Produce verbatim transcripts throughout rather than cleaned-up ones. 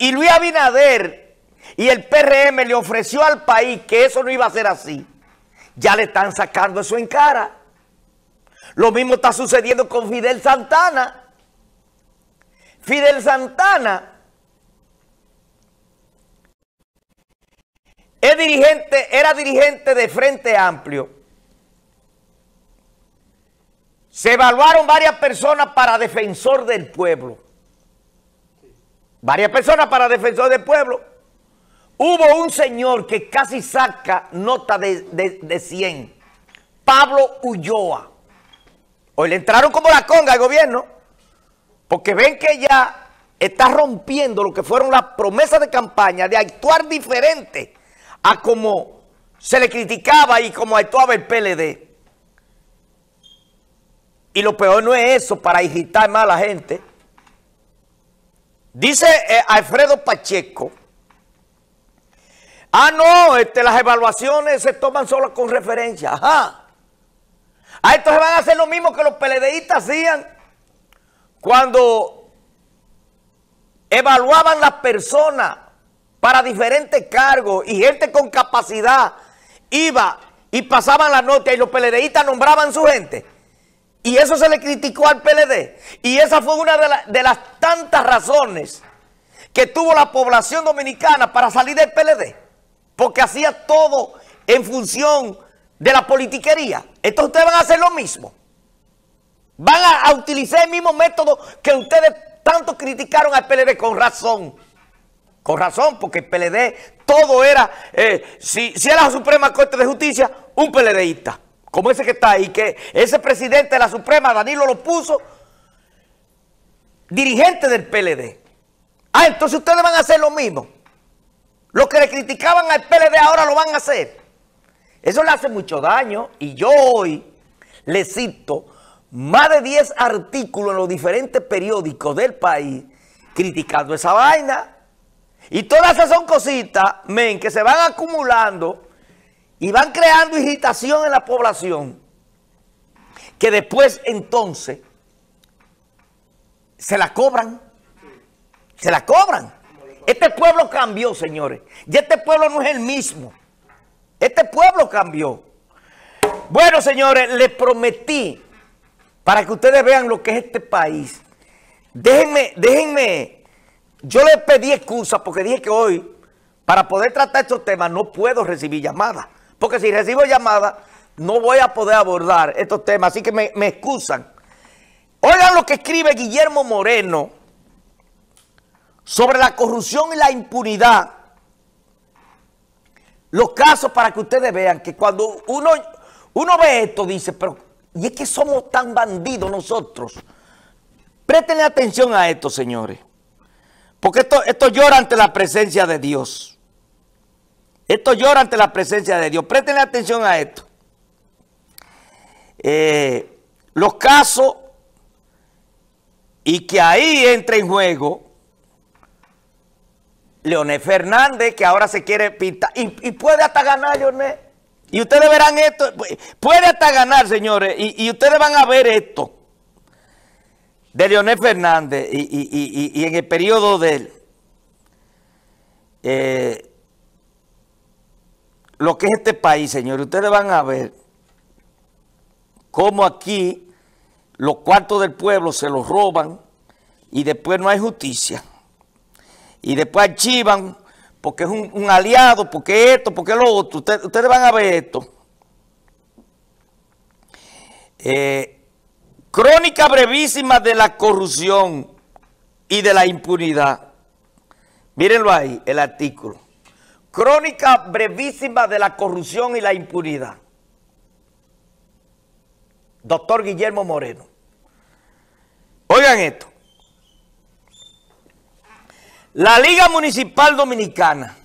Y Luis Abinader y el P R M le ofreció al país que eso no iba a ser así. Ya le están sacando eso en cara. Lo mismo está sucediendo con Fidel Santana. Fidel Santana es dirigente, era dirigente de Frente Amplio. Se evaluaron varias personas para defensor del pueblo. Varias personas para defensor del pueblo. Hubo un señor que casi saca nota de, de, de cien. Pablo Ulloa. Hoy le entraron como la conga al gobierno. Porque ven que ya está rompiendo lo que fueron las promesas de campaña de actuar diferente a como se le criticaba y como actuaba el P L D. Y lo peor no es eso, para irritar más a la gente. Dice eh, Alfredo Pacheco. Ah, no, este, las evaluaciones se toman solo con referencia. Ajá. Ah, entonces van a hacer lo mismo que los PLDistas hacían cuando evaluaban las personas para diferentes cargos y gente con capacidad iba y pasaban la nota y los PLDistas nombraban su gente. Y eso se le criticó al P L D. Y esa fue una de, la, de las tantas razones que tuvo la población dominicana para salir del P L D, porque hacía todo en función de la politiquería. Entonces ustedes van a hacer lo mismo. Van a, a utilizar el mismo método que ustedes tanto criticaron al P L D, con razón. Con razón, porque el P L D todo era, eh, si, si era la Suprema Corte de Justicia, un PLDista, como ese que está ahí, que ese presidente de la Suprema, Danilo, lo puso dirigente del P L D. Ah, entonces ustedes van a hacer lo mismo. Lo que le criticaban al P L D ahora lo van a hacer. Eso le hace mucho daño. Y yo hoy le cito más de diez artículos en los diferentes periódicos del país criticando esa vaina. Y todas esas son cositas, men, que se van acumulando y van creando irritación en la población, que después entonces se la cobran. Se la cobran. Este pueblo cambió, señores. Y este pueblo no es el mismo. Este pueblo cambió. Bueno, señores, les prometí, para que ustedes vean lo que es este país. Déjenme, déjenme. Yo les pedí excusa porque dije que hoy, para poder tratar estos temas, no puedo recibir llamadas. Porque si recibo llamadas, no voy a poder abordar estos temas. Así que me, me excusan. Oigan lo que escribe Guillermo Moreno sobre la corrupción y la impunidad. Los casos, para que ustedes vean que cuando uno, uno ve esto, dice, pero y es que somos tan bandidos nosotros. Presten atención a esto, señores. Porque esto, esto llora ante la presencia de Dios. Esto llora ante la presencia de Dios. Préstenle atención a esto. Eh, los casos, y que ahí entra en juego Leonel Fernández, que ahora se quiere pintar. Y, y puede hasta ganar, Leonel. Y ustedes verán esto. Puede hasta ganar, señores. Y, y ustedes van a ver esto de Leonel Fernández y, y, y, y en el periodo de él. Eh, Lo que es este país, señores, ustedes van a ver cómo aquí los cuartos del pueblo se los roban y después no hay justicia. Y después archivan porque es un, un aliado, porque esto, porque lo otro. Usted, ustedes van a ver esto. Eh, crónica brevísima de la corrupción y de la impunidad. Mírenlo ahí, el artículo. Crónica brevísima de la corrupción y la impunidad. Doctor Guillermo Moreno. Oigan esto. La Liga Municipal Dominicana.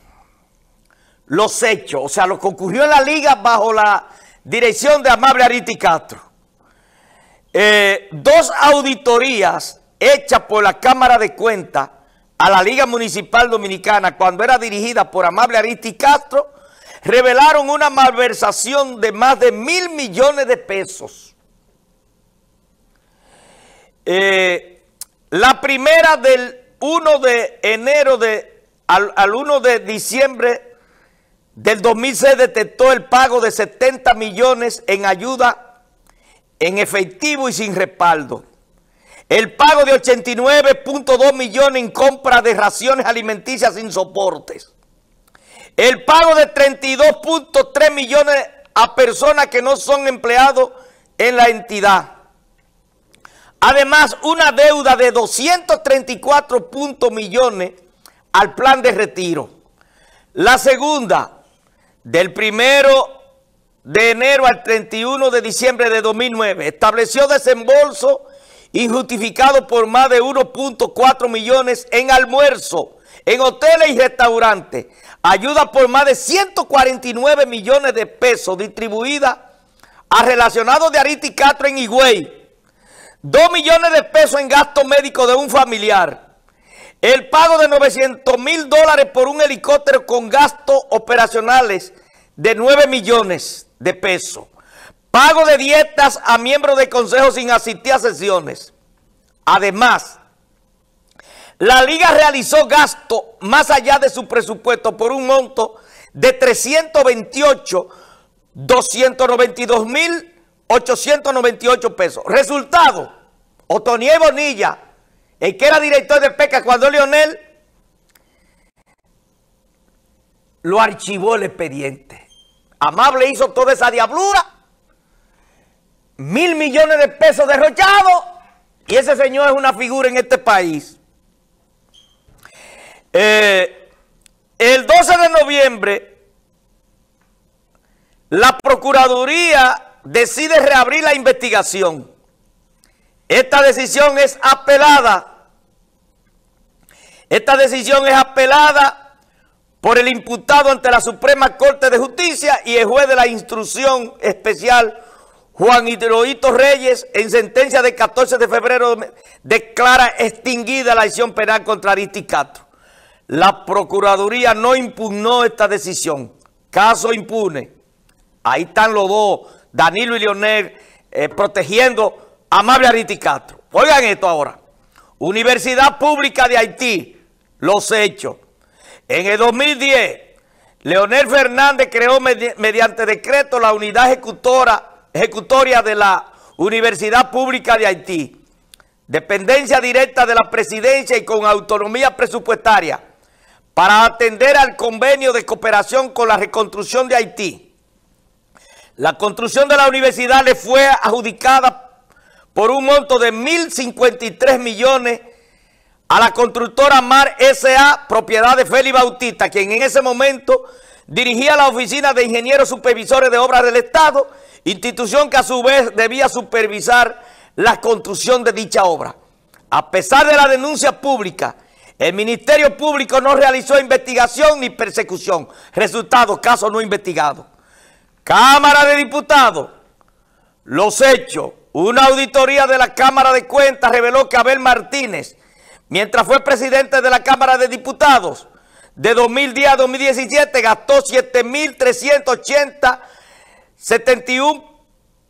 Los hechos, o sea, lo que ocurrió en la Liga bajo la dirección de Amable Aristy Castro. Eh, dos auditorías hechas por la Cámara de Cuentas a la Liga Municipal Dominicana, cuando era dirigida por Amable Aristy Castro, revelaron una malversación de más de mil millones de pesos. Eh, la primera del uno de enero de, al, al uno de diciembre del dos mil seis detectó el pago de setenta millones en ayuda en efectivo y sin respaldo. El pago de ochenta y nueve punto dos millones en compra de raciones alimenticias sin soportes. El pago de treinta y dos punto tres millones a personas que no son empleados en la entidad. Además, una deuda de doscientos treinta y cuatro punto millones al plan de retiro. La segunda, del primero de enero al treinta y uno de diciembre de dos mil nueve, estableció desembolso injustificado por más de uno punto cuatro millones en almuerzo, en hoteles y restaurantes. Ayuda por más de ciento cuarenta y nueve millones de pesos distribuida a relacionados de Aristy Castro en Higüey. dos millones de pesos en gasto médico de un familiar. El pago de novecientos mil dólares por un helicóptero con gastos operacionales de nueve millones de pesos. Pago de dietas a miembros de consejo sin asistir a sesiones. Además, la Liga realizó gastos más allá de su presupuesto por un monto de trescientos veintiocho millones doscientos noventa y dos mil ochocientos noventa y ocho pesos. Resultado, Otoniel Bonilla, el que era director de P E C A cuando Leonel, lo archivó el expediente. Amable hizo toda esa diablura. Mil millones de pesos derrochados, y ese señor es una figura en este país. Eh, el doce de noviembre, la Procuraduría decide reabrir la investigación. Esta decisión es apelada. Esta decisión es apelada por el imputado ante la Suprema Corte de Justicia y el juez de la Instrucción Especial, Juan Hidroito Reyes, en sentencia de catorce de febrero, declara extinguida la acción penal contra Aristy Castro. La Procuraduría no impugnó esta decisión. Caso impune. Ahí están los dos, Danilo y Leonel, eh, protegiendo a Amable Aristy Castro. Oigan esto ahora. Universidad Pública de Haití, los hechos. En el dos mil diez, Leonel Fernández creó medi- mediante decreto la unidad ejecutora ejecutoria de la Universidad Pública de Haití, dependencia directa de la presidencia y con autonomía presupuestaria, para atender al convenio de cooperación con la reconstrucción de Haití. La construcción de la universidad le fue adjudicada por un monto de mil cincuenta y tres millones a la constructora Mar S A, propiedad de Félix Bautista, quien en ese momento dirigía la Oficina de Ingenieros Supervisores de Obras del Estado, institución que a su vez debía supervisar la construcción de dicha obra. A pesar de la denuncia pública, el Ministerio Público no realizó investigación ni persecución. Resultado, caso no investigado. Cámara de Diputados, los hechos. Una auditoría de la Cámara de Cuentas reveló que Abel Martínez, mientras fue presidente de la Cámara de Diputados, de dos mil diez a dos mil diecisiete gastó siete mil trescientos ochenta setenta y uno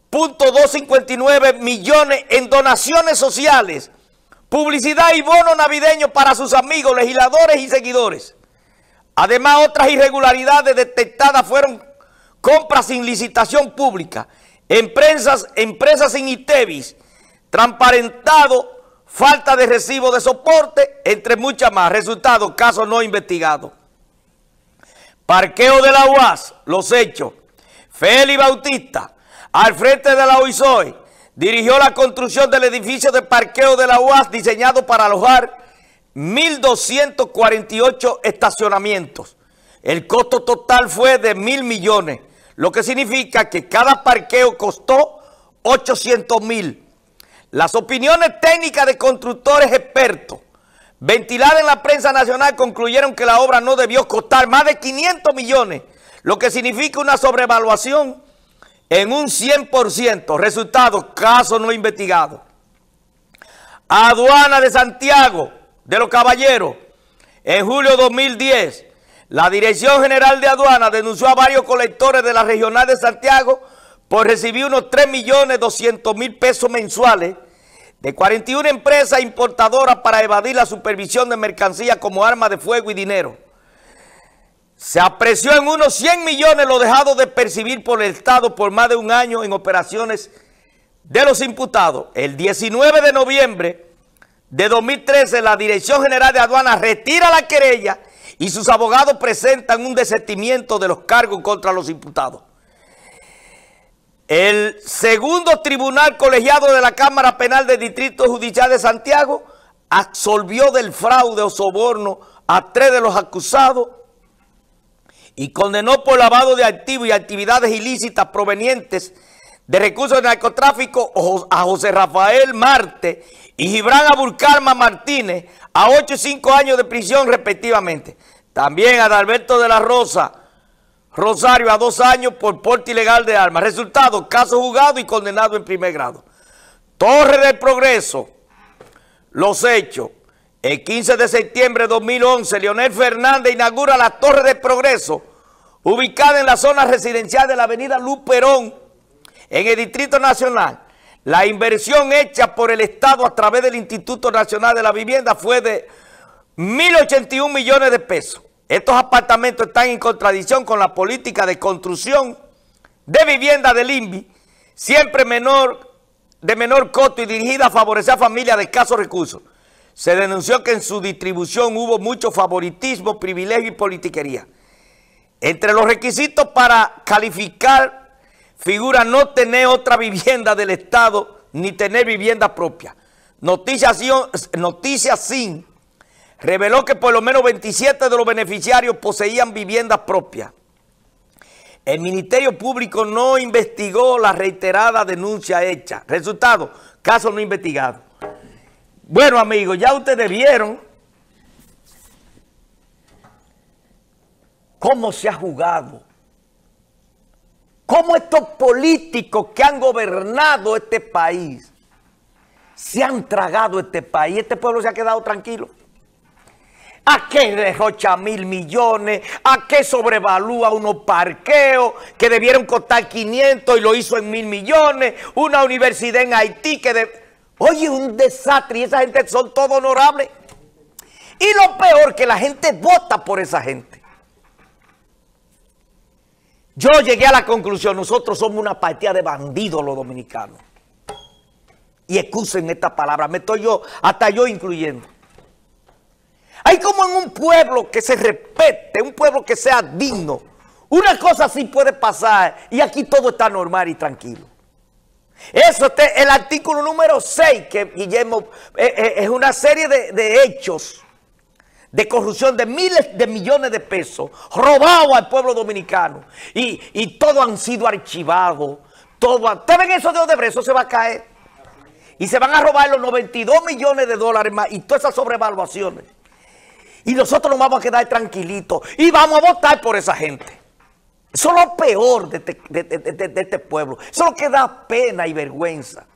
punto doscientos cincuenta y nueve millones en donaciones sociales, publicidad y bonos navideños para sus amigos, legisladores y seguidores. Además, otras irregularidades detectadas fueron compras sin licitación pública, empresas, empresas sin ITEVIS, transparentado, falta de recibo de soporte, entre muchas más. Resultado, caso no investigado. Parqueo de la U A S, los hechos. Félix Bautista, al frente de la U I S O E, dirigió la construcción del edificio de parqueo de la U A S diseñado para alojar mil doscientos cuarenta y ocho estacionamientos. El costo total fue de mil millones, lo que significa que cada parqueo costó ochocientos mil. Las opiniones técnicas de constructores expertos ventiladas en la prensa nacional concluyeron que la obra no debió costar más de quinientos millones, lo que significa una sobrevaluación en un cien por ciento. Resultado, caso no investigado. Aduana de Santiago de los Caballeros. En julio de dos mil diez, la Dirección General de Aduana denunció a varios colectores de la Regional de Santiago por recibir unos tres millones doscientos mil pesos mensuales de cuarenta y una empresas importadoras para evadir la supervisión de mercancías como armas de fuego y dinero. Se apreció en unos cien millones lo dejado de percibir por el Estado por más de un año en operaciones de los imputados. El diecinueve de noviembre de dos mil trece, la Dirección General de Aduana retira la querella y sus abogados presentan un desistimiento de los cargos contra los imputados. El segundo tribunal colegiado de la Cámara Penal del Distrito Judicial de Santiago absolvió del fraude o soborno a tres de los acusados y condenó por lavado de activos y actividades ilícitas provenientes de recursos de narcotráfico a José Rafael Marte y Gibran Abulcarma Martínez a ocho y cinco años de prisión respectivamente. También a Adalberto de la Rosa Rosario a dos años por porte ilegal de armas. Resultado, caso juzgado y condenado en primer grado. Torre del Progreso, los hechos. El quince de septiembre de dos mil once, Leonel Fernández inaugura la Torre del Progreso, ubicada en la zona residencial de la avenida Luperón, en el Distrito Nacional. La inversión hecha por el Estado a través del Instituto Nacional de la Vivienda fue de mil ochenta y un millones de pesos. Estos apartamentos están en contradicción con la política de construcción de vivienda del I N V I, siempre menor, de menor costo y dirigida a favorecer a familias de escasos recursos. Se denunció que en su distribución hubo mucho favoritismo, privilegio y politiquería. Entre los requisitos para calificar figura no tener otra vivienda del Estado ni tener vivienda propia. Noticias Sin reveló que por lo menos veintisiete de los beneficiarios poseían viviendas propias. El Ministerio Público no investigó la reiterada denuncia hecha. Resultado, caso no investigado. Bueno, amigos, ya ustedes vieron cómo se ha jugado, cómo estos políticos que han gobernado este país se han tragado este país. Este pueblo se ha quedado tranquilo. ¿A qué derrocha mil millones? ¿A qué sobrevalúa unos parqueos que debieron costar quinientos y lo hizo en mil millones? Una universidad en Haití que... de Oye, un desastre, y esa gente son todos honorables. Y lo peor, que la gente vota por esa gente. Yo llegué a la conclusión, nosotros somos una partida de bandidos los dominicanos. Y excusen esta palabra, me estoy yo, hasta yo incluyendo. Hay como en un pueblo que se respete, un pueblo que sea digno. Una cosa así puede pasar y aquí todo está normal y tranquilo. Eso es el artículo número seis, que Guillermo, eh, eh, es una serie de, de hechos de corrupción de miles de millones de pesos robado al pueblo dominicano y, y todo han sido archivados. Ustedes ven eso de Odebrecht, eso se va a caer y se van a robar los noventa y dos millones de dólares más y todas esas sobrevaluaciones. Y nosotros nos vamos a quedar tranquilitos y vamos a votar por esa gente. Eso es lo peor de este, de, de, de, de este pueblo. Eso es lo que da pena y vergüenza.